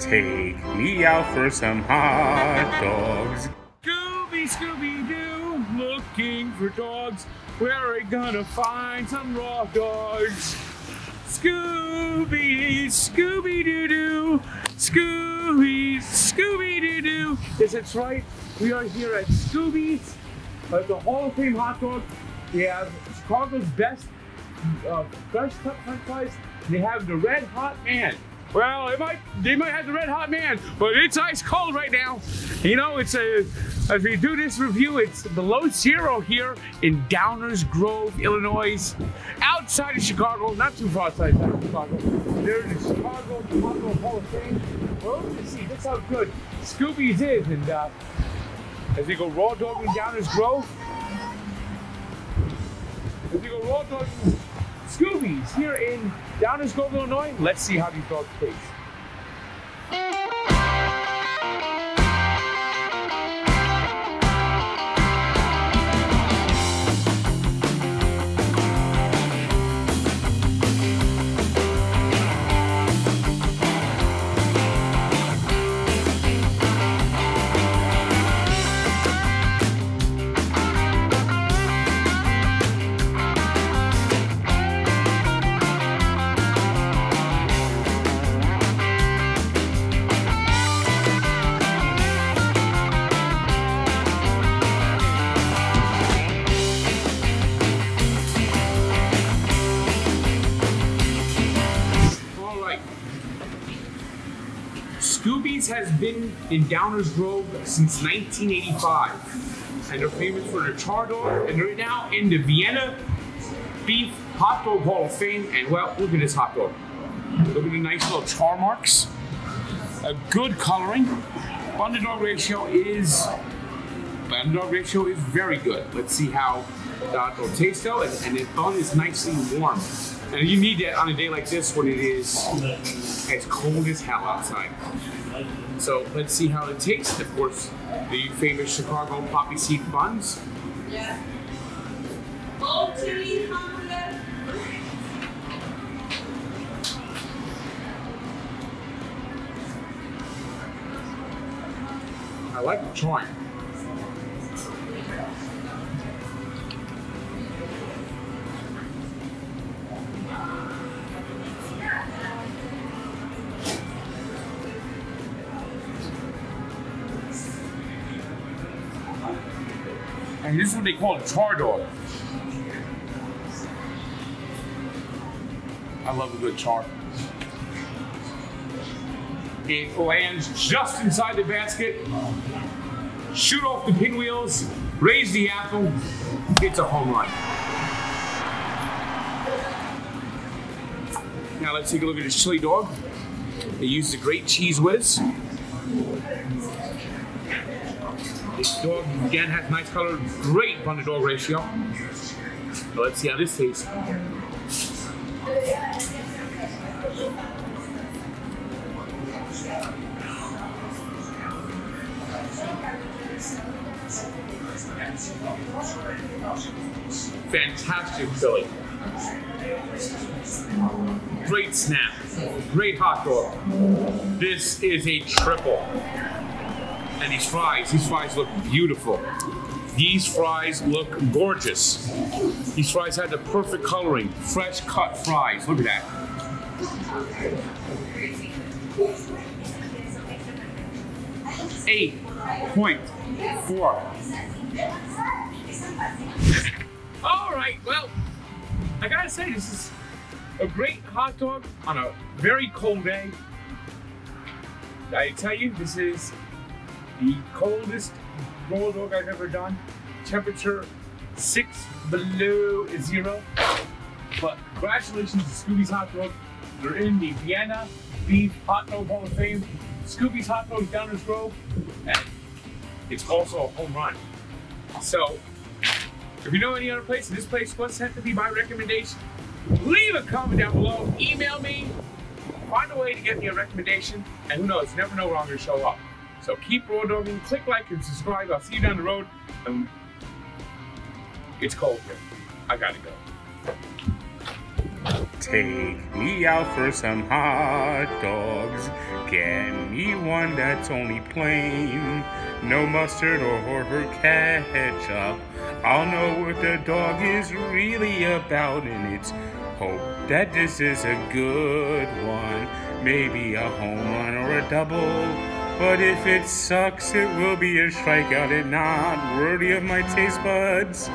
Take me out for some hot dogs. Scooby, Scooby-Doo, looking for dogs. Where are we gonna find some raw dogs? Scooby, Scooby-Doo-Doo, Scooby, Scooby-Doo-Doo. Yes, that's right. We are here at Scooby's, at the Hall of Fame hot dog. They have Chicago's best fresh cut french fries. They have the Red Hot Man. Well, they might have the Red Hot Man, but it's ice cold right now. You know, as we do this review, it's below zero here in Downers Grove, Illinois, outside of Chicago, not too far outside of Chicago. There's the Chicago Hall of Fame. Well, let's see, that's how good Scooby's is. And as we go raw dogging Downers Grove, as we go raw dogging Scooby's here in Downers Grove, Illinois. Let's see how these dogs taste. Scooby's has been in Downers Grove since 1985, and they're famous for their char dog, and they're now in the Vienna Beef Hot Dog Hall of Fame. And well, look at this hot dog. Look at the nice little char marks, a good coloring. Bun-to-dog ratio is very good. Let's see how the hot dog tastes though, and the bun is nicely warm. And you need that on a day like this when it is as cold as hell outside. So let's see how it tastes. Of course, the famous Chicago poppy seed buns. Yeah. I like the char. And this is what they call a char dog. I love a good char. It lands just inside the basket. Shoot off the pinwheels, raise the apple. It's a home run. Now let's take a look at this chili dog. They used a great cheese whiz. This dog again has nice color, great bun-to-dog ratio. So let's see how this tastes. Fantastic chili. Great snap. Great hot dog. This is a triple. And these fries look beautiful. These fries look gorgeous. These fries had the perfect coloring, fresh cut fries. Look at that. $8.4. All right, well, I gotta say, this is a great hot dog on a very cold day. I tell you, this is the coldest raw dog I've ever done. Temperature 6 below 0. But congratulations to Scooby's Hot Dog. They're in the Vienna Beef Hot Dog Hall of Fame. Scooby's Hot Dog, Downers Grove. And it's also a home run. So if you know any other place, this place was sent to be my recommendation. Leave a comment down below. Email me. Find a way to get me a recommendation. And who knows, you never know where I'm gonna show up. So keep raw dogging, click like and subscribe. I'll see you down the road. It's cold here. I gotta go. Take me out for some hot dogs. Get me one that's only plain. No mustard or ketchup. I'll know what the dog is really about, and it's hope that this is a good one. Maybe a home run or a double. But if it sucks, it will be a strikeout and not worthy of my taste buds.